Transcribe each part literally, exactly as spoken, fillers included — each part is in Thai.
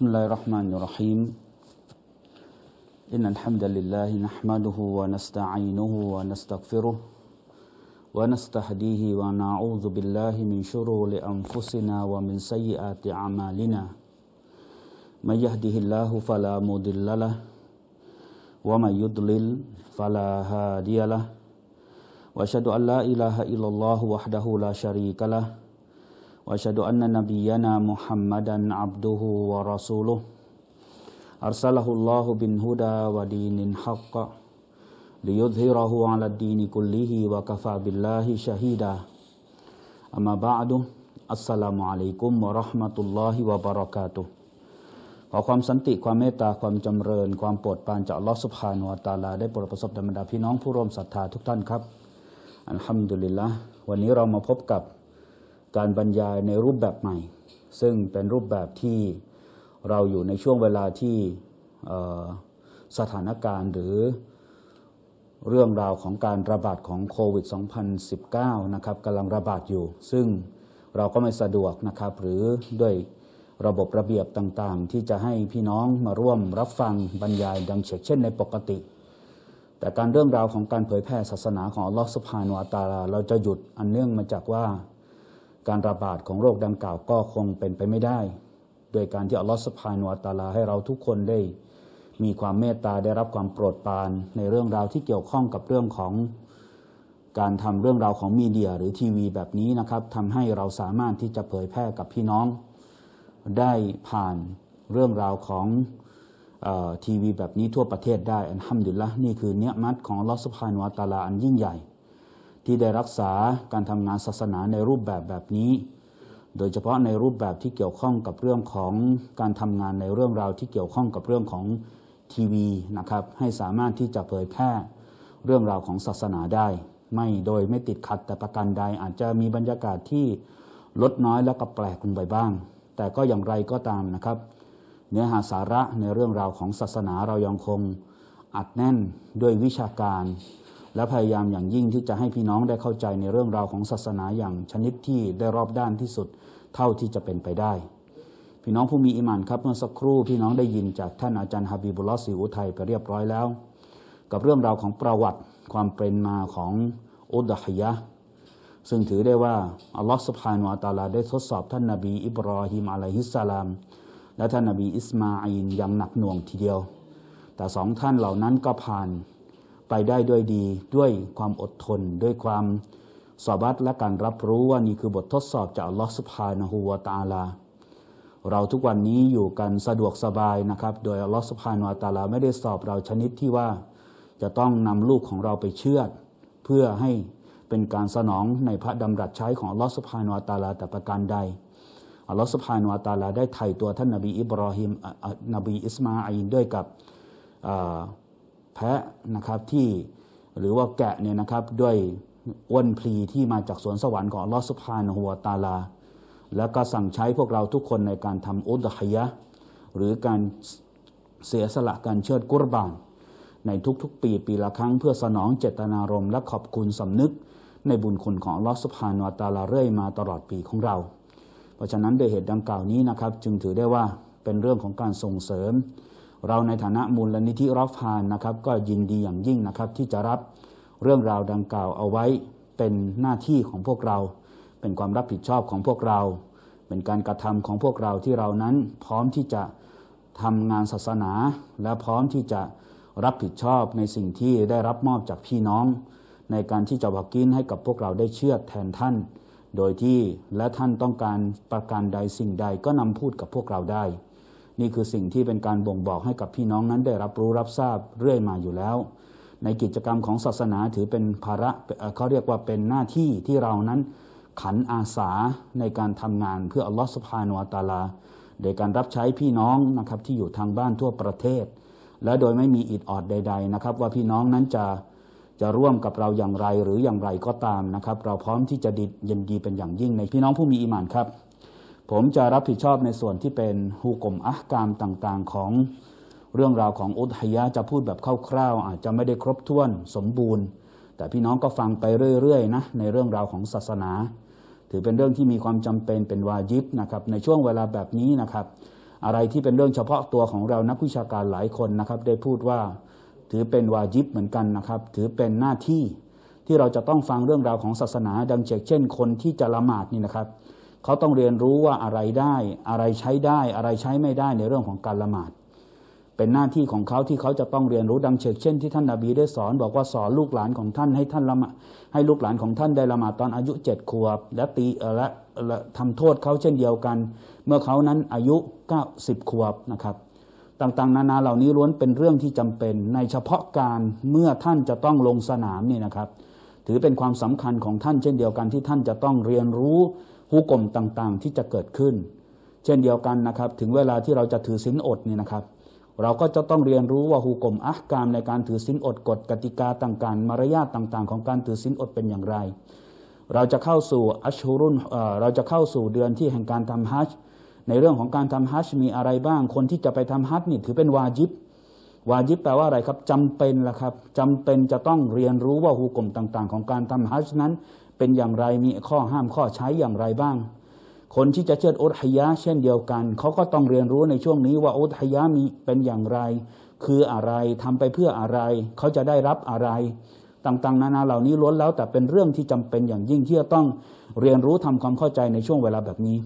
بسم الله الرحمن الرحيم إن الحمد لله نحمده ونستعينه ونستغفره ونستهديه ونعوذ بالله من شرور أنفسنا ومن سيئات أعمالنا من يهده الله فلا مضل له ومن يضلل فلا هادي له وأشهد أن لا إله إلا الله وحده لا شريك له وأشهد أن نبينا محمدا عبده ورسوله أرسله الله بالهدى ودين الحق ليظهره على الدين كله وكفى بالله شهيدا أما بعد السلام عليكم ورحمة الله وبركاته ขอความสันติความเมตตาความจำเริญความโปรดปรานจากอัลลอฮฺซุบฮานะฮูวะตะอาลาได้โปรดประสบแด่บรรดาพี่น้องผู้ร่วมศรัทธาทุกท่านครับอัลฮัมดุลิลละห์วันนี้เรามาพบกับการบรรยายในรูปแบบใหม่ซึ่งเป็นรูปแบบที่เราอยู่ในช่วงเวลาที่สถานการณ์หรือเรื่องราวของการระบาดของโควิด สองพันสิบเก้า นะครับกำลังระบาดอยู่ซึ่งเราก็ไม่สะดวกนะครับหรือด้วยระบบระเบียบต่างๆที่จะให้พี่น้องมาร่วมรับฟังบรรยายดังเช่นในปกติแต่การเรื่องราวของการเผยแพร่ศาสนาของอัลลอฮฺซุบฮานะฮูวะตะอาลาเราจะหยุดอันเนื่องมาจากว่าการระบาดของโรคดังกล่าวก็คงเป็นไปไม่ได้โดยการที่อัลลอฮฺซุบฮานะฮูวะตะอาลาให้เราทุกคนได้มีความเมตตาได้รับความโปรดปรานในเรื่องราวที่เกี่ยวข้องกับเรื่องของการทำเรื่องราวของมีเดียหรือทีวีแบบนี้นะครับทำให้เราสามารถที่จะเผยแพร่กับพี่น้องได้ผ่านเรื่องราวของทีวีแบบนี้ทั่วประเทศได้อัลฮัมดุลิลละห์นี่คือเนียะมัตของอัลลอฮฺซุบฮานะฮูวะตะอาลาอันยิ่งใหญ่ที่ได้รักษาการทำงานศาสนาในรูปแบบแบบนี้โดยเฉพาะในรูปแบบที่เกี่ยวข้องกับเรื่องของการทำงานในเรื่องราวที่เกี่ยวข้องกับเรื่องของทีวีนะครับให้สามารถที่จะเผยแพร่เรื่องราวของศาสนาได้ไม่โดยไม่ติดขัดแต่ประการใดอาจจะมีบรรยากาศที่ลดน้อยและก็แปลกลงไปบ้างแต่ก็อย่างไรก็ตามนะครับเนื้อหาสาระในเรื่องราวของศาสนาเรายังคงอัดแน่นด้วยวิชาการและพยายามอย่างยิ่งที่จะให้พี่น้องได้เข้าใจในเรื่องราวของศาสนาอย่างชนิดที่ได้รอบด้านที่สุดเท่าที่จะเป็นไปได้พี่น้องผู้มีอีหม่านครับเมื่อสักครู่พี่น้องได้ยินจากท่านอาจารย์ฮะบีบุลลอฮ์ ศรีอุทัยไปเรียบร้อยแล้วกับเรื่องราวของประวัติความเป็นมาของอุดะฮียะห์ซึ่งถือได้ว่าอัลลอฮ์ซุบฮานะฮูวะตะอาลาได้ทดสอบท่านนบีอิบรอฮีมอะลัยฮิสสลามและท่านนบีอิสมาอีลอย่างหนักหน่วงทีเดียวแต่สองท่านเหล่านั้นก็ผ่านไปได้ด้วยดีด้วยความอดทนด้วยความสะบัดและการรับรู้ว่านี่คือบททดสอบจากอัลลอฮฺซุบฮานะฮูวะตะอาลาเราทุกวันนี้อยู่กันสะดวกสบายนะครับโดยอัลลอฮฺซุบฮานะฮูวะตะอาลาไม่ได้สอบเราชนิดที่ว่าจะต้องนำลูกของเราไปเชือดเพื่อให้เป็นการสนองในพระดำรัสใช้ของอัลลอฮฺซุบฮานะฮูวะตะอาลาแต่ประการใดอัลลอฮฺซุบฮานะฮูวะตะอาลาได้ไถ่ตัวท่านนบีอิบรอฮิมนบีอิสมาอีลด้วยกับแพะนะครับที่หรือว่าแกะเนี่ยนะครับด้วยอ้วนพลีที่มาจากสวนสวรรค์ของอัลลอฮฺซุบฮานะฮูวะตะอาลาแล้วก็สั่งใช้พวกเราทุกคนในการทำอุดะฮียะห์หรือการเสียสละการเชิดกุรบานในทุกๆปีปีละครั้งเพื่อสนองเจตนารมณ์และขอบคุณสำนึกในบุญคุณของอัลลอฮฺซุบฮานะฮูวะตะอาลาเรื่อยมาตลอดปีของเราเพราะฉะนั้นด้วยเหตุดังกล่าวนี้นะครับจึงถือได้ว่าเป็นเรื่องของการส่งเสริมเราในฐานะมูลนิธิรอฟฮานนะครับก็ยินดีอย่างยิ่งนะครับที่จะรับเรื่องราวดังกล่าวเอาไว้เป็นหน้าที่ของพวกเราเป็นความรับผิดชอบของพวกเราเป็นการกระทำของพวกเราที่เรานั้นพร้อมที่จะทำงานศาสนาและพร้อมที่จะรับผิดชอบในสิ่งที่ได้รับมอบจากพี่น้องในการที่จะวากินให้กับพวกเราได้เชื่อแทนท่านโดยที่และท่านต้องการประการใดสิ่งใดก็นำพูดกับพวกเราได้นี่คือสิ่งที่เป็นการบ่งบอกให้กับพี่น้องนั้นได้รับรู้รับทราบเรื่อยมาอยู่แล้วในกิจกรรมของศาสนาถือเป็นภาระเขาเรียกว่าเป็นหน้าที่ที่เรานั้นขันอาสาในการทำงานเพื่ออัลลอฮฺซุบฮานะฮูวะตะอาลาโดยการรับใช้พี่น้องนะครับที่อยู่ทางบ้านทั่วประเทศและโดยไม่มีอิดออดใดๆนะครับว่าพี่น้องนั้นจะจะร่วมกับเราอย่างไรหรืออย่างไรก็ตามนะครับเราพร้อมที่จะดียินดีเป็นอย่างยิ่งในพี่น้องผู้มีอีหม่านครับผมจะรับผิดชอบในส่วนที่เป็นฮุกมอะห์กามต่างๆของเรื่องราวของอุดะฮียะห์จะพูดแบบคร่าวๆอาจจะไม่ได้ครบถ้วนสมบูรณ์แต่พี่น้องก็ฟังไปเรื่อยๆนะในเรื่องราวของศาสนาถือเป็นเรื่องที่มีความจำเป็นเป็นวาญิบนะครับในช่วงเวลาแบบนี้นะครับ อะไรที่เป็นเรื่องเฉพาะตัวของเรานักวิชาการหลายคนนะครับได้พูดว่าถือเป็นวาญิบเหมือนกันนะครับถือเป็นหน้าที่ที่เราจะต้องฟังเรื่องราวของศาสนาดังเช่นคนที่จะละหมาดนี่นะครับเขาต้องเรียนรู้ว่าอะไรได้อะไรใช้ได้อะไรใช้ไม่ได้ในเรื่องของการละหมาดเป็นหน้าที่ของเขาที่เขาจะต้องเรียนรู้ดังเช่นที่ท่านนบีได้สอนบอกว่าสอนลูกหลานของท่านให้ท่านละหมาดให้ลูกหลานของท่านได้ละหมาดตอนอายุเจ็ดขวบและตีและทำโทษเขาเช่นเดียวกันเมื่อเขานั้นอายุเก้าสิบขวบนะครับต่างๆนานาเหล่านี้ล้วนเป็นเรื่องที่จำเป็นในเฉพาะการเมื่อท่านจะต้องลงสนามนี่นะครับถือเป็นความสำคัญของท่านเช่นเดียวกันที่ท่านจะต้องเรียนรู้หุกมต่างๆที่จะเกิดขึ้นเช่นเดียวกันนะครับถึงเวลาที่เราจะถือศีลอดนี่นะครับเราก็จะต้องเรียนรู้ว่าหุกมอักกามในการถือศีลอดกฎกติกาต่างๆมารยาทต่างๆของการถือศีลอดเป็นอย่างไรเราจะเข้าสู่อัชฮุรุนเราจะเข้าสู่เดือนที่แห่งการทำฮัจญ์ในเรื่องของการทำฮัจญ์มีอะไรบ้างคนที่จะไปทำฮัจญ์นี่ถือเป็นวาญิบวาญิบแปลว่าอะไรครับจำเป็นละครับจำเป็นจะต้องเรียนรู้ว่าหุกมต่างๆของการทำฮัจญ์นั้นเป็นอย่างไรมีข้อห้ามข้อใช้อย่างไรบ้างคนที่จะเชิดอุดฮิยะเช่นเดียวกันเขาก็ต้องเรียนรู้ในช่วงนี้ว่าอุดฮิยะมีเป็นอย่างไรคืออะไรทำไปเพื่ออะไรเขาจะได้รับอะไรต่างๆนานาเหล่านี้ล้วนแล้วแต่เป็นเรื่องที่จำเป็นอย่างยิ่งที่จะต้องเรียนรู้ทำความเข้าใจในช่วงเวลาแบบนี้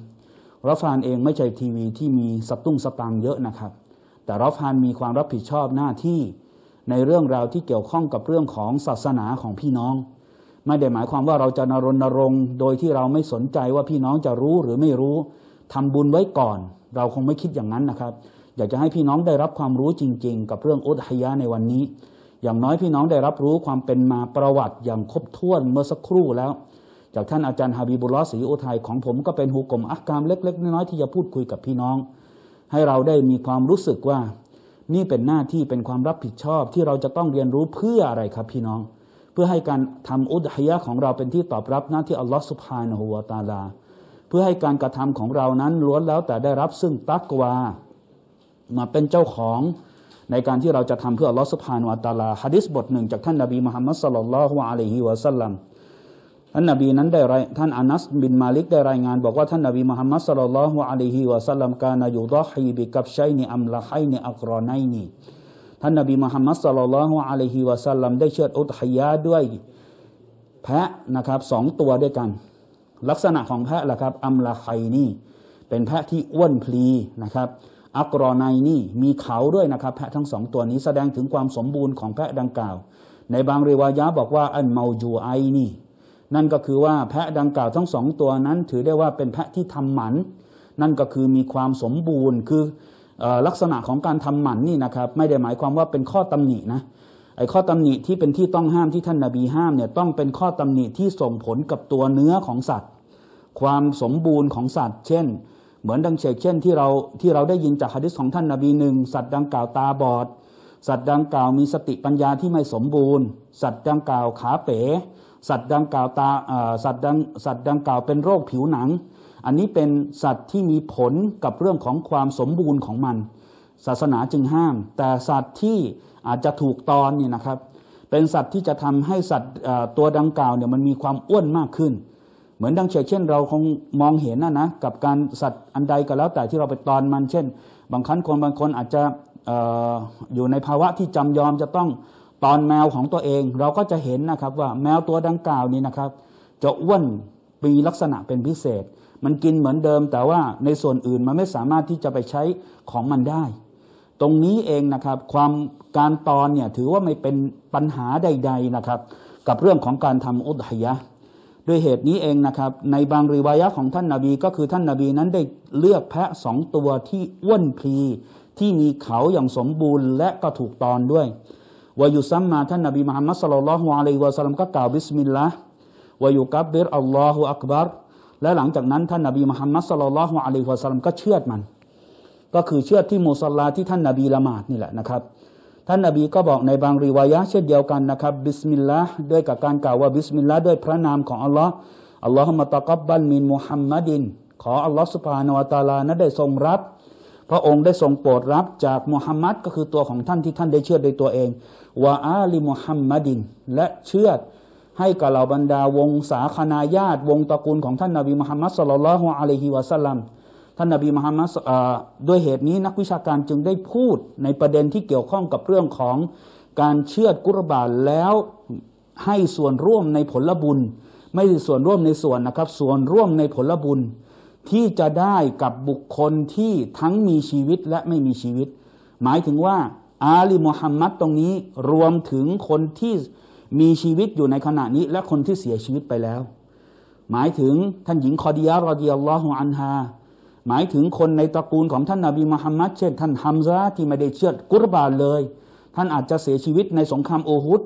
รอฟฮานเองไม่ใช่ทีวีที่มีสตุ้งสตางค์เยอะนะครับแต่รอฟฮานมีความรับผิดชอบหน้าที่ในเรื่องราวที่เกี่ยวข้องกับเรื่องของศาสนาของพี่น้องไม่ได้หมายความว่าเราจะนรณรงค์โดยที่เราไม่สนใจว่าพี่น้องจะรู้หรือไม่รู้ทำบุญไว้ก่อนเราคงไม่คิดอย่างนั้นนะครับอยากจะให้พี่น้องได้รับความรู้จริงๆกับเรื่องอุดฮิยะในวันนี้อย่างน้อยพี่น้องได้รับรู้ความเป็นมาประวัติอย่างครบถ้วนเมื่อสักครู่แล้วจากท่านอาจารย์ฮาบิบุลลอฮ์ ศรีอุทัยของผมก็เป็นหุกมอักกามเล็กๆน้อยๆที่จะพูดคุยกับพี่น้องให้เราได้มีความรู้สึกว่านี่เป็นหน้าที่เป็นความรับผิดชอบที่เราจะต้องเรียนรู้เพื่ออะไรครับพี่น้องเพื่อให้การทำอุดฮิยะของเราเป็นที่ตอบรับหน้าที่อัลลอฮ์ซุบฮานะฮูวะตะอาลาเพื่อให้การกระทำของเรานั้นล้วนแล้วแต่ได้รับซึ่งตักวามาเป็นเจ้าของในการที่เราจะทำเพื่ออัลลอฮ์ซุบฮานะฮูวะตะอาลาหะดีษบทหนึ่งจากท่านนบีมุฮัมมัดศ็อลลัลลอฮุอะลัยฮิวะซัลลัมท่านนบีนั้นได้ท่านอานัสบินมาลิกได้รายงานบอกว่าท่านนบีมุฮัมมัดศ็อลลัลลอฮุอะลัยฮิวะซัลลัมกานะยุฎอฮีบิกับชัยนิอัมละฮัยนิอักรอนัยนิท่านนบีมุฮัมมัดศ็อลลัลลอฮุอะลัยฮิวะซัลลัมได้เชือดอุดฮิยะห์ด้วยแพะนะครับสองตัวด้วยกันลักษณะของแพะล่ะครับอัมละฮัยนิเป็นแพะที่อ้วนพลีนะครับอักรอนัยนิมีเขาด้วยนะครับแพะทั้งสองตัวนี้แสดงถึงความสมบูรณ์ของแพะดังกล่าวในบางริวายะห์บอกว่าอันเมาจูอัยนินั่นก็คือว่าแพะดังกล่าวทั้งสองตัวนั้นถือได้ว่าเป็นแพะที่ทำหมันนั่นก็คือมีความสมบูรณ์คือลักษณะของการทำหมันนี่นะครับไม่ได้หมายความว่าเป็นข้อตำหนินะไอ้ข้อตำหนิที่เป็นที่ต้องห้ามที่ท่านนบีห้ามเนี่ยต้องเป็นข้อตำหนิที่ส่งผลกับตัวเนื้อของสัตว์ความสมบูรณ์ของสัตว์เช่นเหมือนดังเชกเช่นที่เราที่เราได้ยินจากหะดีษของท่านนบีหนึ่งสัตว์ดังกล่าวตาบอดสัตว์ดังกล่าวมีสติปัญญาที่ไม่สมบูรณ์สัตว์ดังกล่าวขาเป๋สัตว์ดังกล่าวตาสัตว์ดังสัตว์ดังกล่าวเป็นโรคผิวหนังอันนี้เป็นสัตว์ที่มีผลกับเรื่องของความสมบูรณ์ของมันศาสนาจึงห้ามแต่สัตว์ที่อาจจะถูกตอนนี่นะครับเป็นสัตว์ที่จะทำให้สัตว์ตัวดังกล่าวเนี่ยมันมีความอ้วนมากขึ้นเหมือนดังเช่นเราคงมองเห็นนะนะกับการสัตว์อันใดก็แล้วแต่ที่เราไปตอนมันเช่นบางครั้งคนบางคนอาจจะ อ, อยู่ในภาวะที่จำยอมจะต้องตอนแมวของตัวเองเราก็จะเห็นนะครับว่าแมวตัวดังกล่าวนี้นะครับจะอ้วนมีลักษณะเป็นพิเศษมันกินเหมือนเดิมแต่ว่าในส่วนอื่นมันไม่สามารถที่จะไปใช้ของมันได้ตรงนี้เองนะครับความการตอนเนี่ยถือว่าไม่เป็นปัญหาใดๆนะครับกับเรื่องของการทำอุดฮิยะห์ด้วยเหตุนี้เองนะครับในบางริวายะห์ของท่านนบีก็คือท่านนบีนั้นได้เลือกแพะสองตัวที่อ้วนพลีที่มีเขาอย่างสมบูรณ์และก็ถูกตอนด้วยวายุซัมมาท่านนบีมุฮัมมัดศ็อลลัลลอฮุอะลัยฮิวะซัลลัมก็กล่าวบิสมิลลาห์วายุกับบรอัลลอฮุอักบัรและหลังจากนั้นท่านนบีมุฮัมมัดศ็อลลัลลอฮุอะลัยฮิวะซัลลัมก็เชือดมันก็คือเชือดที่มุศอลลาที่ท่านนบีละหมาดนี่แหละนะครับท่านนบีก็บอกในบางริวายะห์เช่นเดียวกันนะครับบิสมิลลาห์ด้วยกับการกล่าวว่าบิสมิลลาห์ด้วยพระนามของอัลลอฮ์อัลลอฮุมะตะกับบัลมินมุฮัมมัดินขออัลลอฮ์ซุบฮานะฮูวะตะอาลานั้นได้ทรงรับพระองค์ได้ทรงโปรดรับจากมุฮัมมัดก็คือตัวของท่านที่ท่านได้เชือดโดยตัวเองวะอาลีมุฮัมมัดินและเชือดให้กับเหล่าบรรดาวงศาคณาญาติวงตระกูลของท่านนบีมุฮัมมัดศ็อลลัลลอฮุอะลัยฮิวะซัลลัม ท่านนบีมุฮัมมัดด้วยเหตุนี้นักวิชาการจึงได้พูดในประเด็นที่เกี่ยวข้องกับเรื่องของการเชือดกุรบานแล้วให้ส่วนร่วมในผลบุญไม่ใช่ส่วนร่วมในส่วนนะครับส่วนร่วมในผลบุญที่จะได้กับบุคคลที่ทั้งมีชีวิตและไม่มีชีวิตหมายถึงว่าอาลีมุฮัมมัดตรงนี้รวมถึงคนที่มีชีวิตอยู่ในขณะนี้และคนที่เสียชีวิตไปแล้วหมายถึงท่านหญิงคอดียะฮ์ รอฎิยัลลอฮุอันฮาหมายถึงคนในตระกูลของท่านนบีมุฮัมมัดเช่นท่านฮัมซะที่ไม่ได้เชือดกุรบานเลยท่านอาจจะเสียชีวิตในสงครามโอฮุด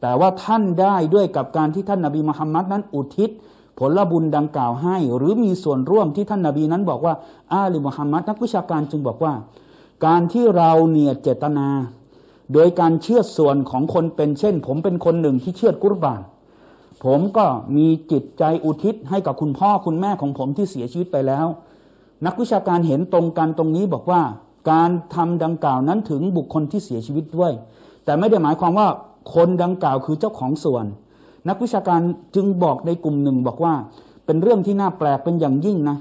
แต่ว่าท่านได้ด้วยกับการที่ท่านนบีมุฮัมมัดนั้นอุทิศผลบุญดังกล่าวให้หรือมีส่วนร่วมที่ท่านนบีนั้นบอกว่าอาลีมุฮัมมัดนักวิชาการจึงบอกว่าการที่เราเนี่ยเจตนาโดยการเชื่อส่วนของคนเป็นเช่นผมเป็นคนหนึ่งที่เชื่อกุรบานผมก็มีจิตใจอุทิศให้กับคุณพ่อคุณแม่ของผมที่เสียชีวิตไปแล้วนักวิชาการเห็นตรงกันตรงนี้บอกว่าการทำดังกล่าวนั้นถึงบุคคลที่เสียชีวิตด้วยแต่ไม่ได้หมายความว่าคนดังกล่าวคือเจ้าของส่วนนักวิชาการจึงบอกในกลุ่มหนึ่งบอกว่าเป็นเรื่องที่น่าแปลกเป็นอย่างยิ่งนะ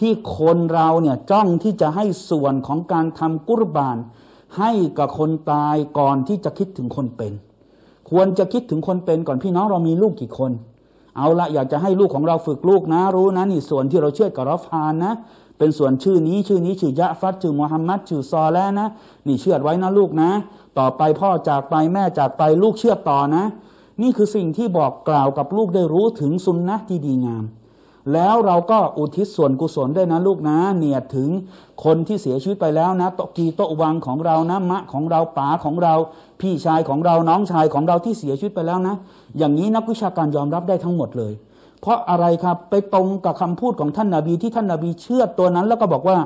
ที่คนเราเนี่ยจ้องที่จะให้ส่วนของการทำกุรบานให้กับคนตายก่อนที่จะคิดถึงคนเป็นควรจะคิดถึงคนเป็นก่อนพี่น้องเรามีลูกกี่คนเอาละอยากจะให้ลูกของเราฝึกลูกนะรู้นะนี่ส่วนที่เราเชื่อกับเราฟานนะเป็นส่วนชื่อนี้ชื่อนี้ชื่อยะฟัดชื่อมูฮัมมัดชื่อซอแลนะนี่เชื่อไว้นะลูกนะต่อไปพ่อจากไปแม่จากไปลูกเชื่อต่อนะนี่คือสิ่งที่บอกกล่าวกับลูกได้รู้ถึงซุนนะที่ดีงามแล้วเราก็อุทิศส่วนกุศลได้นะลูกนะเนี่ยถึงคนที่เสียชีวิตไปแล้วนะโตกีโตวังของเรานะมะของเราป๋าของเราพี่ชายของเราน้องชายของเราที่เสียชีวิตไปแล้วนะอย่างนี้นักวิชาการยอมรับได้ทั้งหมดเลยเพราะอะไรครับไปตรงกับคำพูดของท่านนบีที่ท่านนบีเชื่อตัวนั้นแล้วก็บอกว่า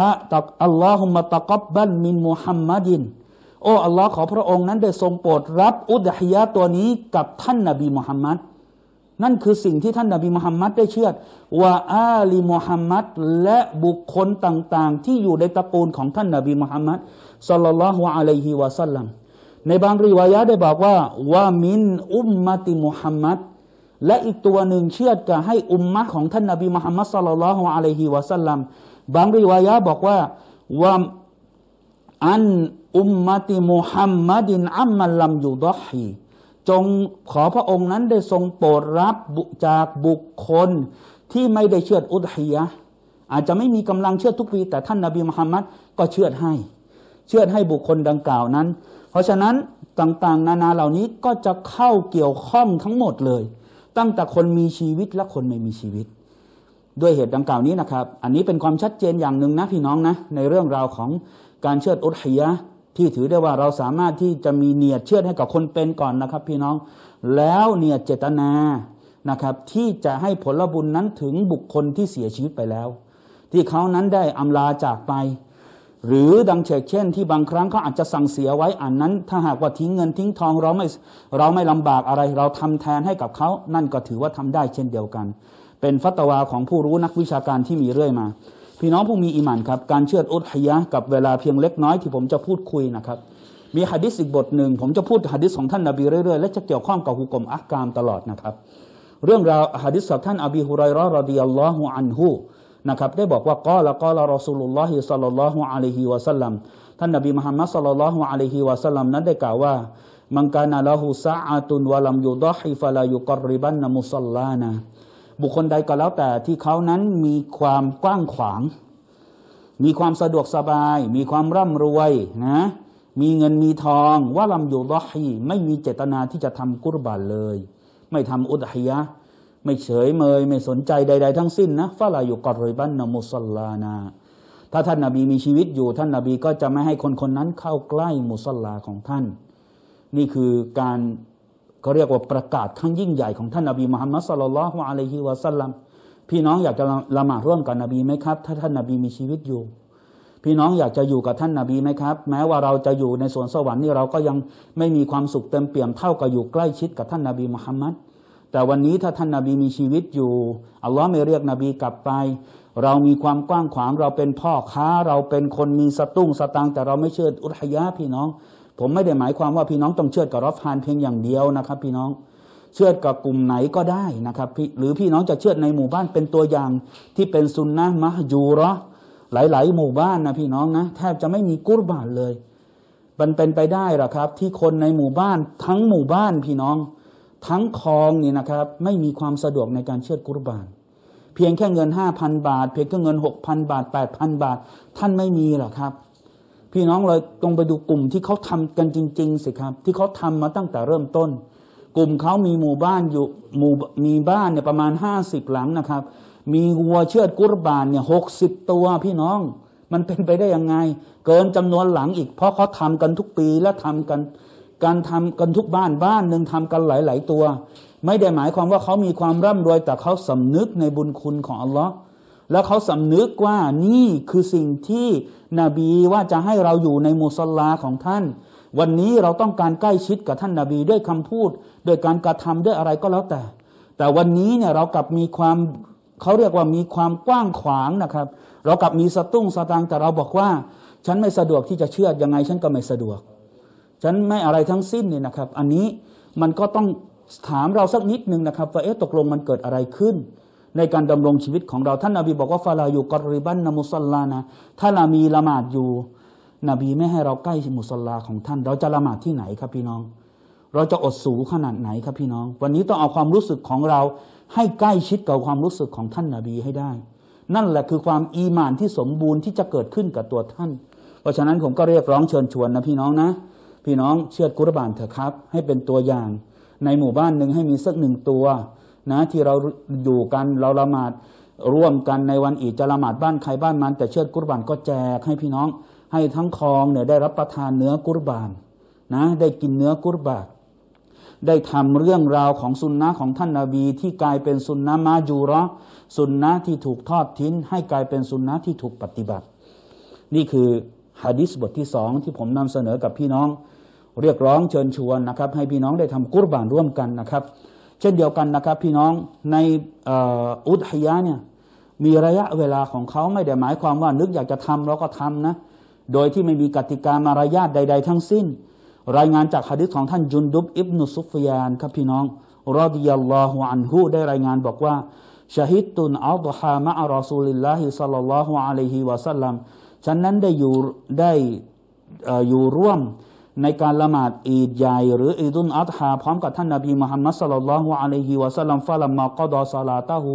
ฮะตักอัลลอฮุมะตะกับบันมินมุฮัมมัดินโอ้อัลลอฮ์ขอพระองค์นั้นได้ทรงโปรดรับอุดฮิยะตัวนี้กับท่านนบีมุฮัมมัดนั่นคือสิ่งที่ท่านนบีมุฮัมมัดได้เชื่อว่าอาลีมุฮัมมัดและบุคคลต่างๆที่อยู่ในตระกูลของท่านนบีมุฮัมมัดศ็อลลัลลอฮุอะลัยฮิวะซัลลัมในบางรีวายะห์ได้บอกว่าวะมินอุมมะติมุฮัมมัดและอีกตัวหนึ่งเชื่อจะให้อุมมะของท่านนบีมุฮัมมัดศ็อลลัลลอฮุอะลัยฮิวะซัลลัมบางรีวายะห์บอกว่าวะอันอุมมะติมุฮัมมัดินอัมมัลลัมยุฎอฮีจงขอพระองค์นั้นได้ทรงโปรดรับจากบุคคลที่ไม่ได้เชือดอุดฮียะอาจจะไม่มีกำลังเชือดทุกปีแต่ท่านนบีมุฮัมมัดก็เชือดให้เชือดให้บุคคลดังกล่าวนั้นเพราะฉะนั้นต่างๆนานาเหล่านี้ก็จะเข้าเกี่ยวข้องทั้งหมดเลยตั้งแต่คนมีชีวิตและคนไม่มีชีวิตด้วยเหตุดังกล่าวนี้นะครับอันนี้เป็นความชัดเจนอย่างหนึ่งนะพี่น้องนะในเรื่องราวของการเชือดอุดฮียะที่ถือได้ว่าเราสามารถที่จะมีเนียดเชื่อให้กับคนเป็นก่อนนะครับพี่น้องแล้วเนียดเจตนานะครับที่จะให้ผลบุญนั้นถึงบุคคลที่เสียชีวิตไปแล้วที่เขานั้นได้อำลาจากไปหรือดังเช่นที่บางครั้งเขาอาจจะสั่งเสียไว้อันนั้นถ้าหากว่าทิ้งเงินทิ้งทองเราไม่เราไม่ลำบากอะไรเราทำแทนให้กับเขานั่นก็ถือว่าทำได้เช่นเดียวกันเป็นฟัตวาของผู้รู้นักวิชาการที่มีเรื่อยมาพี่น้องผู้มีอีหม่านครับการเชือดอุดฮียะห์กับเวลาเพียงเล็กน้อยที่ผมจะพูดคุยนะครับมีหะดีษอีกบทหนึ่งผมจะพูดหะดีษของท่านนบีเรื่อยๆและจะเกี่ยวข้องกับฮุกมอักกามตลอดนะครับเรื่องราวหะดีษของท่านอบีฮุรอยเราะห์ รอฎิยัลลอฮุอันฮุนะครับได้บอกว่ากอละกอละรอซูลุลลอฮิศ็อลลัลลอฮุอะลัยฮิวะซัลลัมท่านนบีมุฮัมมัดศ็อลลัลลอฮุอะลัยฮิวะซัลลัมนั้นได้กล่าวว่ามังกานะละฮูซะอะตุนวะลัมยุฎอฮิฟะลายุกัรริบันนะมุศ็อลลานะบุคคลใดก็แล้วแต่ที่เขานั้นมีความกว้างขวางมีความสะดวกสบายมีความร่ำรวยนะมีเงินมีทองว่าลำอยู่ดอฮีไม่มีเจตนาที่จะทำกุรบานเลยไม่ทำอุดฮียะไม่เฉยเมยไม่สนใจใดๆทั้งสิ้นนะฟะลาอยู่กอริบันนะมุศ็อลลานะถ้าท่านนบีมีชีวิตอยู่ท่านนบีก็จะไม่ให้คนคนนั้นเข้าใกล้มุศ็อลลาของท่านนี่คือการเขาเรียกว่าประกาศครั้งยิ่งใหญ่ของท่านนบีมุฮัมมัดศ็อลลัลลอฮุอะลัยฮิวะซัลลัมพี่น้องอยากจะละหมาดร่วมกับนบีไหมครับถ้าท่านนบีมีชีวิตอยู่พี่น้องอยากจะอยู่กับท่านนบีไหมครับแม้ว่าเราจะอยู่ในสวนสวรรค์นี่เราก็ยังไม่มีความสุขเต็มเปี่ยมเท่ากับอยู่ใกล้ชิดกับท่านนบีมุฮัมมัดแต่วันนี้ถ้าท่านนบีมีชีวิตอยู่อัลลอฮ์ไม่เรียกนบีกลับไปเรามีความกว้างขวางเราเป็นพ่อค้าเราเป็นคนมีสตุ้งสตางค์แต่เราไม่เชื่ออุทยะพี่น้องผมไม่ได้หมายความว่าพี่น้องต้องเชือดกับรอฟฮานเพียงอย่างเดียวนะครับพี่น้องเชือดกับกลุ่มไหนก็ได้นะครับหรือพี่น้องจะเชือดในหมู่บ้านเป็นตัวอย่างที่เป็นซุนนะมะห์ญูเราะห์ หลายๆหมู่บ้านนะพี่น้องนะแทบจะไม่มีกุรบานเลยมันเป็นไปได้หรอครับที่คนในหมู่บ้านทั้งหมู่บ้านพี่น้องทั้งคลองนี่นะครับไม่มีความสะดวกในการเชือดกุรบานเพียงแค่เงิน ห้าพัน บาทเพียงแค่เงิน หกพัน บาท แปดพัน บาทท่านไม่มีหรอครับพี่น้องเลยลงไปดูกลุ่มที่เขาทำกันจริงๆสิครับที่เขาทำมาตั้งแต่เริ่มต้นกลุ่มเขามีหมู่บ้านอยู่หมู่มีบ้านเนี่ยประมาณห้าสิบหลังนะครับมีวัวเชือดกุรบานเนี่ยหกสิบตัวพี่น้องมันเป็นไปได้ยังไงเกินจำนวนหลังอีกเพราะเขาทำกันทุกปีและทำกันการทำกันทุกบ้านบ้านหนึ่งทำกันหลายๆตัวไม่ได้หมายความว่าเขามีความร่ำรวยแต่เขาสำนึกในบุญคุณของอัลลอฮ์แล้วเขาสำนึกว่านี่คือสิ่งที่นบีว่าจะให้เราอยู่ในมุศอลลาของท่านวันนี้เราต้องการใกล้ชิดกับท่านนบีด้วยคำพูดด้วยการกระทำด้วยอะไรก็แล้วแต่แต่วันนี้เนี่ยเรากลับมีความเขาเรียกว่ามีความกว้างขวางนะครับเรากลับมีสตุ้งสตางค์แต่เราบอกว่าฉันไม่สะดวกที่จะเชื่อยังไงฉันก็ไม่สะดวกฉันไม่อะไรทั้งสิ้นนี่นะครับอันนี้มันก็ต้องถามเราสักนิดนึงนะครับว่าเอ๊ะตกลงมันเกิดอะไรขึ้นในการดำรงชีวิตของเราท่านนบีบอกว่าฟาลาอยู่กอริบันนะมุศอลลานะถ้าเรามีละหมาดอยู่นบีไม่ให้เราใกล้มุศอลลาของท่านเราจะละหมาดที่ไหนครับพี่น้องเราจะอดสูขนาดไหนครับพี่น้องวันนี้ต้องเอาความรู้สึกของเราให้ใกล้ชิดกับความรู้สึกของท่านนบีให้ได้นั่นแหละคือความอีหม่านที่สมบูรณ์ที่จะเกิดขึ้นกับตัวท่านเพราะฉะนั้นผมก็เรียกร้องเชิญชวนนะพี่น้องนะพี่น้องเชือดกุรบานเถอะครับให้เป็นตัวอย่างในหมู่บ้านหนึ่งให้มีสักหนึ่งตัวนะที่เราอยู่กันเราละหมาดร่วมกันในวันอีดจะละหมาดบ้านใครบ้านมันแต่เชือดกุรบานก็แจกให้พี่น้องให้ทั้งคลองเนี่ยได้รับประทานเนื้อกุรบานนะได้กินเนื้อกุรบานได้ทำเรื่องราวของสุนนะของท่านนบีที่กลายเป็นสุนนะมาจูเราะห์สุนนะที่ถูกทอดทิ้งให้กลายเป็นสุนนะที่ถูกปฏิบัตินี่คือหะดีษบทที่สองที่ผมนำเสนอกับพี่น้องเรียกร้องเชิญชวนนะครับให้พี่น้องได้ทำกุรบานร่วมกันนะครับเช่นเดียวกันนะครับพี่น้องในอุดฮิยะเนี่ยมีระยะเวลาของเขาไม่ได้หมายความว่านึกอยากจะทำเราก็ทำนะโดยที่ไม่มีกติกามารยาทใดๆทั้งสิ้นรายงานจากหะดีษของท่านจุนดุบอิบนุซุฟยานครับพี่น้องรอฎิยัลลอฮุอันฮุได้รายงานบอกว่าชะฮิดตุนอัฎฮามะอัรอซูลิลลาฮิศ็อลลัลลอฮุอะลัยฮิวะซัลลัมฉันนั้นได้อยู่ได้อยู่ร่วมในการละหมาดอีดใหญ่หรืออีดุนอัฎฮาพร้อมกับท่านนบีมุฮัมมัดศ็อลลัลลอฮุอะลัยฮิวะซัลลัมฟะลัมมากอฎอศอลาตะฮู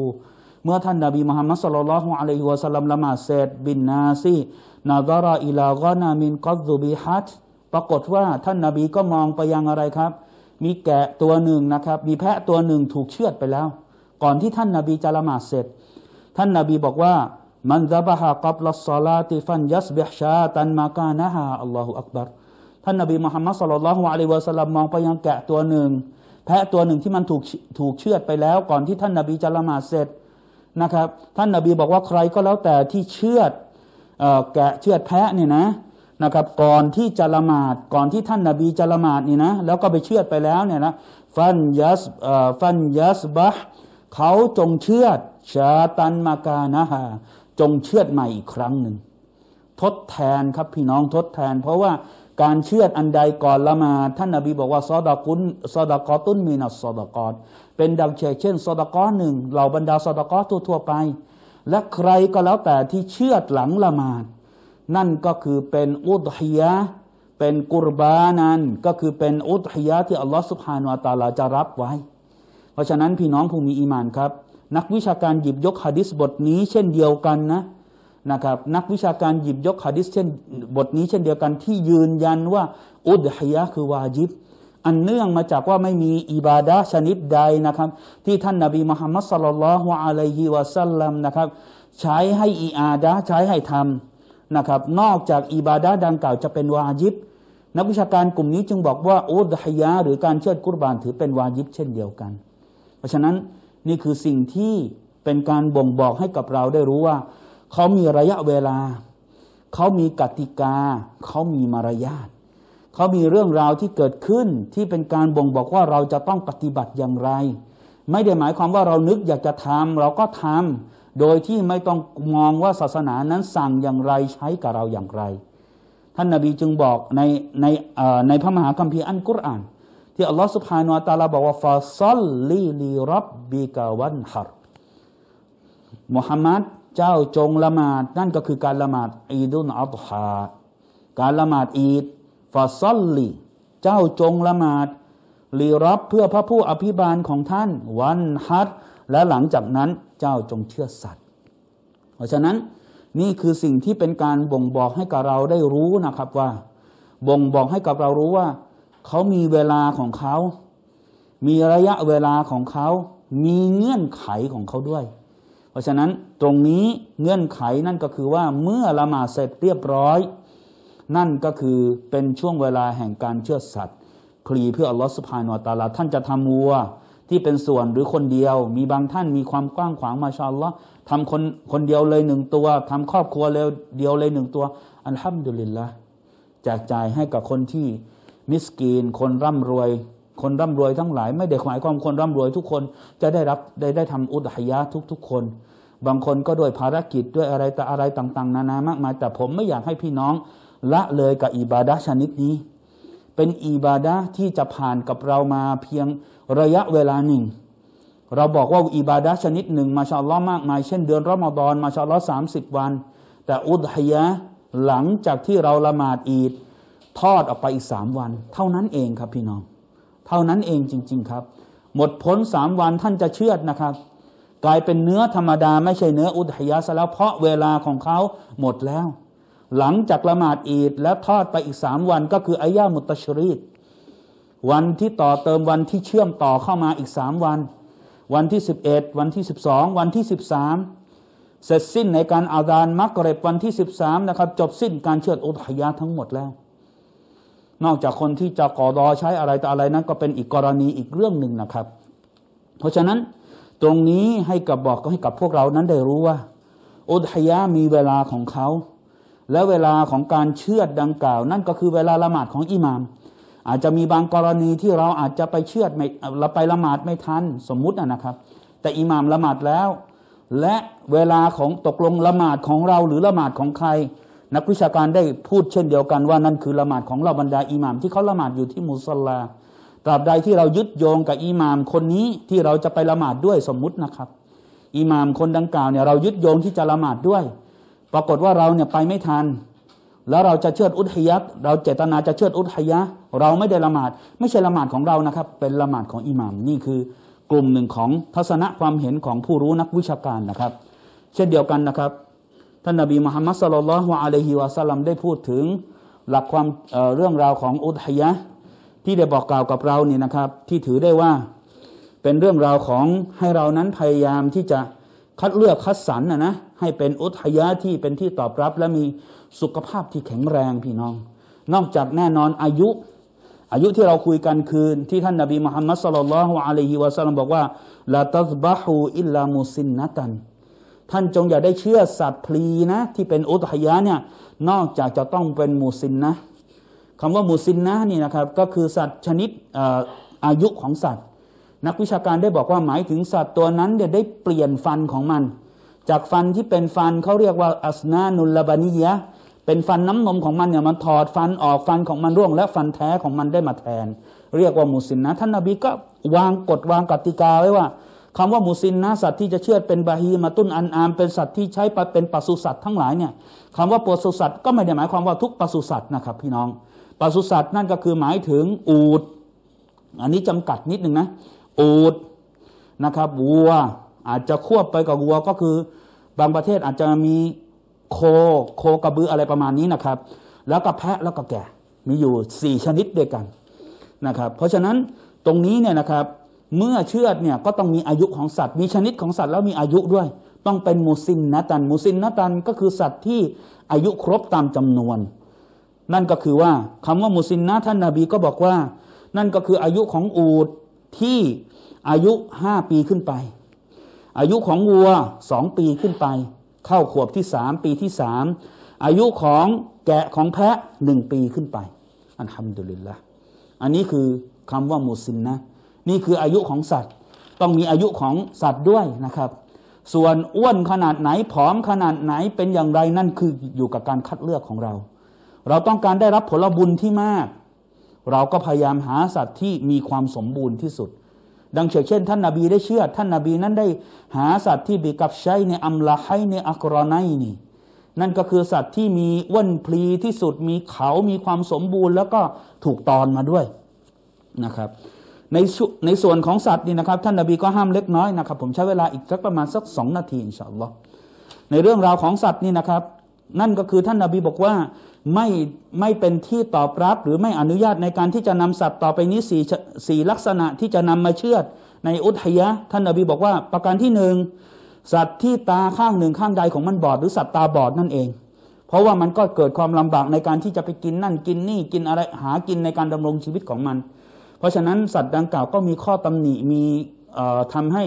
เมื่อท่านนบีมุฮัมมัดศ็อลลัลลอฮุอะลัยฮิวะซัลลัมละหมาดเสร็จบินนาซีนะซะรออิลากอนามินกัซซุบิฮัตปรากฏว่าท่านนบีก็มองไปยังอะไรครับมีแกะตัวหนึ่งนะครับมีแพะตัวหนึ่งถูกเชือดไปแล้วก่อนที่ท่านนบีจะละหมาดเสร็จท่านนบีบอกว่ามันซะบะฮะกับลัสศอลาติฟันยัสบิฮชาตันมากานะฮาอัลลอฮุอักบัรท่านนบีมุฮัมมัดศ็อลลัลลอฮุอะลัยฮิวะซัลลัมมองไปยังแกะตัวหนึ่งแพะตัวหนึ่งที่มันถูกถูกเชือดไปแล้วก่อนที่ท่านนบีจะละหมาดเสร็จนะครับท่านนบีบอกว่าใครก็แล้วแต่ที่เชือดเอ่อแกะเชือดแพะเนี่ยนะนะครับก่อนที่จะละหมาดก่อนที่ท่านนบีจะละหมาดนี่นะแล้วก็ไปเชือดไปแล้วเนี่ยนะฟันยัสฟันยัสบะเขาจงเชือดชาตันมากานะฮะจงเชือดใหม่อีกครั้งหนึ่งทดแทนครับพี่น้องทดแทนเพราะว่าการเชือดอันใดก่อนละหมาดท่านนบีบอกว่าซอดะกุนซอดะกอตุนมีนัสซอดะกอตเป็นดังเช่นซอดะกอหนึ่งเหล่าบรรดาซอดะกอทั่วๆไปและใครก็แล้วแต่ที่เชือดหลังละหมาดนั่นก็คือเป็นอุฎฮิยะห์เป็นกุรบานันก็คือเป็นอุฎฮิยะห์ที่อัลลอฮฺซุบฮานะฮูวะตะอาลาจะรับไว้เพราะฉะนั้นพี่น้องผู้มีอีหม่านครับนักวิชาการหยิบยกหะดีษบทนี้เช่นเดียวกันนะนะครับนักวิชาการหยิบยกหะดีษเช่นบทนี้เช่นเดียวกันที่ยืนยันว่าอุฎฮิยะห์คือวาญิบอันเนื่องมาจากว่าไม่มีอิบาดะห์ชนิดใดนะครับที่ท่านนบีมุฮัมมัดศ็อลลัลลอฮุอะลัยฮิวะซัลลัมนะครับใช้ให้อิอาดะห์ใช้ให้ทำนะครับนอกจากอิบาดะห์ดังกล่าวจะเป็นวาญิบนักวิชาการกลุ่มนี้จึงบอกว่าอุฎฮิยะห์หรือการเชือดกุรบานถือเป็นวาญิบเช่นเดียวกันเพราะฉะนั้นนี่คือสิ่งที่เป็นการบ่งบอกให้กับเราได้รู้ว่าเขามีระยะเวลาเขามีกติกาเขามีมารยาทเขามีเรื่องราวที่เกิดขึ้นที่เป็นการบ่งบอกว่าเราจะต้องปฏิบัติอย่างไรไม่ได้หมายความว่าเรานึกอยากจะทำเราก็ทำโดยที่ไม่ต้องมองว่าศาสนานั้นสั่งอย่างไรใช้กับเราอย่างไรท่านนบีจึงบอกในในในพระมหาคัมภีร์อัลกุรอานที่อัลลอฮฺซุบฮานะฮูวะตะอาลาบอกว่าฟาซัลลีลิร็อบบิกะวันฮัรมุฮัมมัด เจ้าจงละหมาดนั่นก็คือการละหมาดอีดุลอัฎฮาการละหมาดอีดฟาซัลลีเจ้าจงละหมาดลีรับเพื่อพระผู้อภิบาลของท่านวันฮัจญ์และหลังจากนั้นเจ้าจงเชื่อสัตย์เพราะฉะนั้นนี่คือสิ่งที่เป็นการบ่งบอกให้กับเราได้รู้นะครับว่าบ่งบอกให้กับเรารู้ว่าเขามีเวลาของเขามีระยะเวลาของเขามีเงื่อนไขของเขาด้วยเพราะฉะนั้นตรงนี้เงื่อนไขนั่นก็คือว่าเมื่อละหมาดเสร็จเรียบร้อยนั่นก็คือเป็นช่วงเวลาแห่งการเชื่อสัตย์พลีเพื่ออัลลอฮฺซุบฮานะฮูวะตะอาลาท่านจะทำวัวที่เป็นส่วนหรือคนเดียวมีบางท่านมีความกว้างขวางมาชาอัลลอฮฺทำคนคนเดียวเลยหนึ่งตัวทำครอบครัวเลยเดียวเลยหนึ่งตัวอัลฮัมดุลิลละห์แจกจ่ายให้กับคนที่มิสกีนคนร่ำรวยคนร่ำรวยทั้งหลายไม่ได้หมายความคนร่ำรวยทุกคนจะได้รับได้ได้ทำอุดหยะทุกๆคนบางคนก็ด้วยภารกิจด้วยอะไรแต่อะไรต่างๆนานามากมายแต่ผมไม่อยากให้พี่น้องละเลยกับอิบาดะห์ชนิดนี้เป็นอิบาดะห์ที่จะผ่านกับเรามาเพียงระยะเวลาหนึ่งเราบอกว่าอิบาดะห์ชนิดหนึ่งมาชาอัลลอฮ์มากมายเช่นเดือนรอมฎอนมาชาอัลลอฮ์สามสิบวันแต่อุดหยะหลังจากที่เราละหมาดอีดทอดออกไปอีกสามวันเท่านั้นเองครับพี่น้องเท่านั้นเองจริงๆครับหมดพ้นสามวันท่านจะเชือดนะครับกลายเป็นเนื้อธรรมดาไม่ใช่เนื้ออุดหยะซะแล้วเพราะเวลาของเขาหมดแล้วหลังจากละหมาดอีดแล้วทอดไปอีกสามวันก็คืออัยยามุตตัชรีกวันที่ต่อเติมวันที่เชื่อมต่อเข้ามาอีกสามวันวันที่สิบเอ็ดวันที่สิบสองวันที่สิบสามเสร็จสิ้นในการอาดานมักริบวันที่สิบสามนะครับจบสิ้นการเชือดอุดหยะทั้งหมดแล้วนอกจากคนที่จะกอดอใช้อะไรต่ออะไรนั้นก็เป็นอีกกรณีอีกเรื่องหนึ่งนะครับเพราะฉะนั้นตรงนี้ให้กับบอกก็ให้กับพวกเรานั้นได้รู้ว่าอุดหยะมีเวลาของเขาและเวลาของการเชือดดังกล่าวนั่นก็คือเวลาละหมาดของอิหม่ามอาจจะมีบางกรณีที่เราอาจจะไปเชือดไม่เราไปละหมาดไม่ทันสมมุตินะครับแต่อิหม่ามละหมาดแล้วและเวลาของตกลงละหมาดของเราหรือละหมาดของใครนักวิชาการได้พูดเช่นเดียวกันว่านั่นคือละหมาดของเราบรรดาอิหม่ามที่เขาละหมาดอยู่ที่มุศอลลาตราบใดที่เรายึดโยงกับอิหม่ามคนนี้ที่เราจะไปละหมาดด้วยสมมุตินะครับอิหม่ามคนดังกล่าวเนี่ยเรายึดโยงที่จะละหมาดด้วยปรากฏว่าเราเนี่ยไปไม่ทันแล้วเราจะเชือดอุดหยะเราเจตนาจะเชือดอุดหยะเราไม่ได้ละหมาดไม่ใช่ละหมาดของเรานะครับเป็นละหมาดของอิหม่ามนี่คือกลุ่มหนึ่งของทัศนะความเห็นของผู้รู้นักวิชาการนะครับเช่นเดียวกันนะครับท่านนบีมุฮัมมัดศ็อลลัลลอฮุอะลัยฮิวะซัลลัมได้พูดถึงหลักความ เ, เรื่องราวของอุดหยะที่ได้บอกกล่าวกับเราเนี่ยนะครับที่ถือได้ว่าเป็นเรื่องราวของให้เรานั้นพยายามที่จะคัดเลือกคัดสรรนะนะให้เป็นอุดหยะที่เป็นที่ตอบรับและมีสุขภาพที่แข็งแรงพี่น้องนอกจากแน่นอนอายุอายุที่เราคุยกันคืนที่ท่านนบีมุฮัมมัดศ็อลลัลลอฮุอะลัยฮิวะซัลลัมบอกว่าลาตัซบะฮูอิลลามุซินนะตันท่านจงอย่าได้เชื่อสัตว์พลีนะที่เป็นอุดหยะเนี่ยนอกจากจะต้องเป็นมุซินนะคำว่ามุซินนะนี่นะครับก็คือสัตว์ชนิด อ, อายุของสัตว์นักวิชาการได้บอกว่าหมายถึงสัตว์ตัวนั้นเนี่ยได้เปลี่ยนฟันของมันจากฟันที่เป็นฟันเขาเรียกว่าอัสนานุลบานียะเป็นฟันน้ำนมของมันเนี่ยมันถอดฟันออกฟันของมันร่วงและฟันแท้ของมันได้มาแทนเรียกว่ามุซินนะท่านนบีก็วางกฎวางกติกาไว้ว่าคำว่ามุซินนะสัตว์ที่จะเชือดเป็นบาฮีมาตุนอันอามเป็นสัตว์ที่ใช้เป็นปศุสัตว์ทั้งหลายเนี่ยคำว่าปศุสัตว์ก็ไม่ได้หมายความว่าทุกปศุสัตว์นะครับพี่น้องปศุสัตว์นั่นก็คือหมายถึงอูฐอันนี้จำกัดนิดหนึ่งนะอูฐนะครับวัวอาจจะควบไปกับวัวก็คือบางประเทศอาจจะมีโคโคกระบืออะไรประมาณนี้นะครับแล้วก็แพะแล้วก็แกะมีอยู่สี่ชนิดด้วยกันนะครับเพราะฉะนั้นตรงนี้เนี่ยนะครับเมื่อเชือดเนี่ยก็ต้องมีอายุของสัตว์มีชนิดของสัตว์แล้วมีอายุด้วยต้องเป็นมุซินนะตันมุซินนะตันก็คือสัตว์ที่อายุครบตามจำนวนนั่นก็คือว่าคำว่ามุซินนะท่านนบีก็บอกว่านั่นก็คืออายุของอูฐที่อายุห้าปีขึ้นไปอายุของวัวสองปีขึ้นไปเข้าขวบที่สามปีที่สามอายุของแกะของแพะหนึ่งปีขึ้นไปอัลฮัมดุลิลละห์อันนี้คือคำว่ามุซินนะนี่คืออายุของสัตว์ต้องมีอายุของสัตว์ด้วยนะครับส่วนอ้วนขนาดไหนผอมขนาดไหนเป็นอย่างไรนั่นคืออยู่กับการคัดเลือกของเราเราต้องการได้รับผลบุญที่มากเราก็พยายามหาสัตว์ที่มีความสมบูรณ์ที่สุด ดังเช่นท่านนบีได้เชื่อท่านนบีนั้นได้หาสัตว์ที่บิกับชัยในอัมลาไฮในอักรอไนนี่นั่นก็คือสัตว์ที่มีว่นพลีที่สุดมีเขามีความสมบูรณ์แล้วก็ถูกตอนมาด้วยนะครับในในส่วนของสัตว์นี่นะครับท่านนบีก็ห้ามเล็กน้อยนะครับผมใช้เวลาอีกสักประมาณสักสองนาทีอินชาอัลลอฮ์ในเรื่องราวของสัตว์นี่นะครับนั่นก็คือท่านนบีบอกว่าไม่ไม่เป็นที่ตอบรับหรือไม่อนุญาตในการที่จะนำสัตว์ต่อไปนี้สี่สี่ลักษณะที่จะนำมาเชือดในอุทยะท่านนบีบอกว่าประการที่หนึ่งสัตว์ที่ตาข้างหนึ่งข้างใดของมันบอดหรือสัตว์ตาบอดนั่นเองเพราะว่ามันก็เกิดความลำบากในการที่จะไปกินนั่นกินนี่กินอะไรหากินในการดำรงชีวิตของมันเพราะฉะนั้นสัตว์ดังกล่าวก็มีข้อตำหนิมีทำให้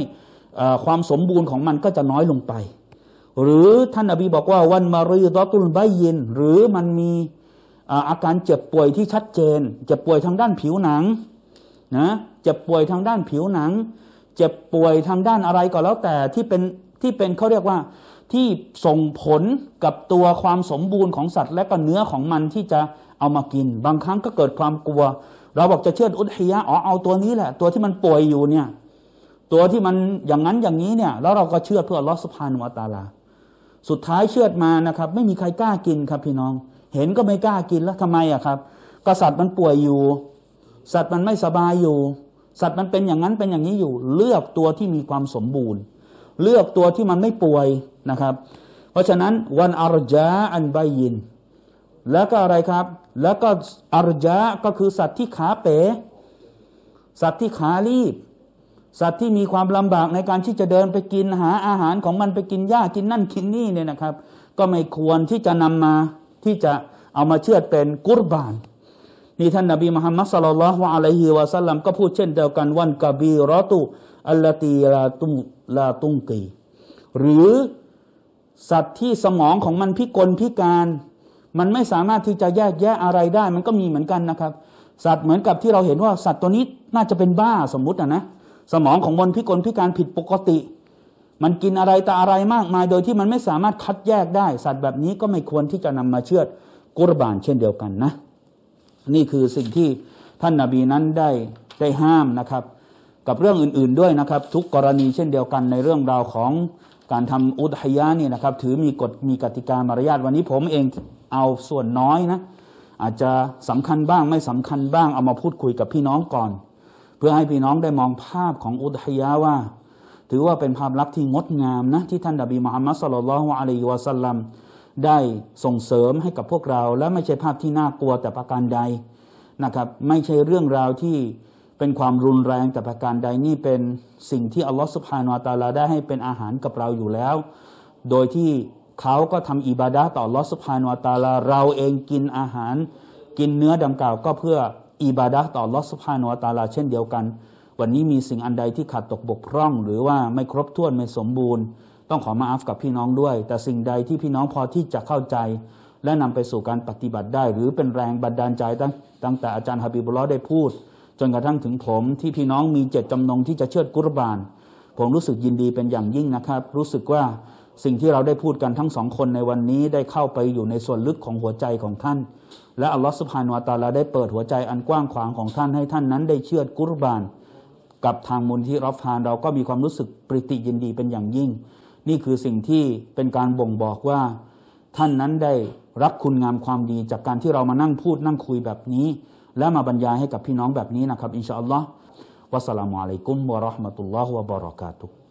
ความสมบูรณ์ของมันก็จะน้อยลงไปหรือท่านนบีบอกว่าวันมารีดอตุลไบยินหรือมันมีอาการเจ็บป่วยที่ชัดเจนเจ็บป่วยทางด้านผิวหนังนะเจ็บป่วยทางด้านผิวหนังเจ็บป่วยทางด้านอะไรก็แล้วแต่ที่เป็นที่เป็นเขาเรียกว่าที่ส่งผลกับตัวความสมบูรณ์ของสัตว์และก็เนื้อของมันที่จะเอามากินบางครั้งก็เกิดความกลัวเราบอกจะเชือดอุทิยะอ๋อเอาตัวนี้แหละตัวที่มันป่วยอยู่เนี่ยตัวที่มันอย่างนั้นอย่างนี้เนี่ยแล้วเราก็เชือดเพื่ออัลลอฮฺซุบฮานะฮูวะตะอาลาสุดท้ายเชือดมานะครับไม่มีใครกล้ากินครับพี่น้องเห็นก็ไม่กล้ากินแล้วทำไมอะครับกษัตริย์มันป่วยอยู่สัตว์มันไม่สบายอยู่สัตว์มันเป็นอย่างนั้นเป็นอย่างนี้อยู่เลือกตัวที่มีความสมบูรณ์เลือกตัวที่มันไม่ป่วยนะครับเพราะฉะนั้นวันอารจาอันไบยินแล้วก็อะไรครับแล้วก็อารจาก็คือสัตว์ที่ขาเป๋สัตว์ที่ขาลีบสัตว์ที่มีความลำบากในการที่จะเดินไปกินหาอาหารของมันไปกินหญ้ากินนั่นกินนี่เนี่ยนะครับก็ไม่ควรที่จะนำมาที่จะเอามาเชือดเป็นกุรบานนี่ท่านนบีมุฮัมมัดศ็อลลัลลอฮุอะลัยฮิวะซัลลัมก็พูดเช่นเดียวกันวันกะบีรอตุอัลลตีลาตุลาตุงกีหรือสัตว์ที่สมองของมันพิกลพิการมันไม่สามารถที่จะแยกแยะอะไรได้มันก็มีเหมือนกันนะครับสัตว์เหมือนกับที่เราเห็นว่าสัตว์ตัวนี้น่าจะเป็นบ้าสมมุติอะนะสมองของมันพิกลพิการผิดปกติมันกินอะไรแต่อะไรมากมายโดยที่มันไม่สามารถคัดแยกได้สัตว์แบบนี้ก็ไม่ควรที่จะนำมาเชือดกุรบานเช่นเดียวกันนะนี่คือสิ่งที่ท่านนบีนั้นได้ได้ห้ามนะครับกับเรื่องอื่นๆด้วยนะครับทุกกรณีเช่นเดียวกันในเรื่องราวของการทำอุดฮยะนี่นะครับถือมีกฎมีกติกามารยาทวันนี้ผมเองเอาส่วนน้อยนะอาจจะสำคัญบ้างไม่สำคัญบ้างเอามาพูดคุยกับพี่น้องก่อนเพื่อให้พี่น้องได้มองภาพของอุดฮยะว่าถือว่าเป็นภาพลักษณ์ที่งดงามนะที่ท่านนบีมุฮัมมัดศ็อลลัลลอฮุอะลัยฮิวะซัลลัมได้ส่งเสริมให้กับพวกเราและไม่ใช่ภาพที่น่ากลัวแต่ประการใดนะครับไม่ใช่เรื่องราวที่เป็นความรุนแรงแต่ประการใดนี่เป็นสิ่งที่อัลลอฮฺซุบฮานะฮูวะตะอาลาได้ให้เป็นอาหารกับเราอยู่แล้วโดยที่เขาก็ทำอิบาดะห์ต่ออัลลอฮฺซุบฮานะฮูวะตะอาลาเราเองกินอาหารกินเนื้อดังกล่าวก็เพื่ออิบาดะห์ต่ออัลลอฮฺซุบฮานะฮูวะตะอาลาเช่นเดียวกันวันนี้มีสิ่งอันใดที่ขาดตกบกพร่องหรือว่าไม่ครบถ้วนไม่สมบูรณ์ต้องขอมาอัฟกับพี่น้องด้วยแต่สิ่งใดที่พี่น้องพอที่จะเข้าใจและนำไปสู่การปฏิบัติได้หรือเป็นแรงบันดาลใจตั้งแต่อาจารย์ฮะบิบุลลอฮ์ได้พูดจนกระทั่งถึงผมที่พี่น้องมีเจตจำนงที่จะเชือดกุรบานผมรู้สึกยินดีเป็นอย่างยิ่งนะครับรู้สึกว่าสิ่งที่เราได้พูดกันทั้งสองคนในวันนี้ได้เข้าไปอยู่ในส่วนลึกของหัวใจของท่านและอัลลอฮฺซุบฮานะฮูวะตะอาลาได้เปิดหัวใจอันกว้างขวางของท่านให้ท่านนั้นได้เชือดกุรบานกับทางมูลที่รับทานเราก็มีความรู้สึกปริติยินดีเป็นอย่างยิ่งนี่คือสิ่งที่เป็นการบ่งบอกว่าท่านนั้นได้รับคุณงามความดีจากการที่เรามานั่งพูดนั่งคุยแบบนี้และมาบรรยายให้กับพี่น้องแบบนี้นะครับอินชาอัลลอฮ์วะสลามุอะลัยกุมวะเราะห์มะตุลลอฮ์วะบะเราะกาตุฮ์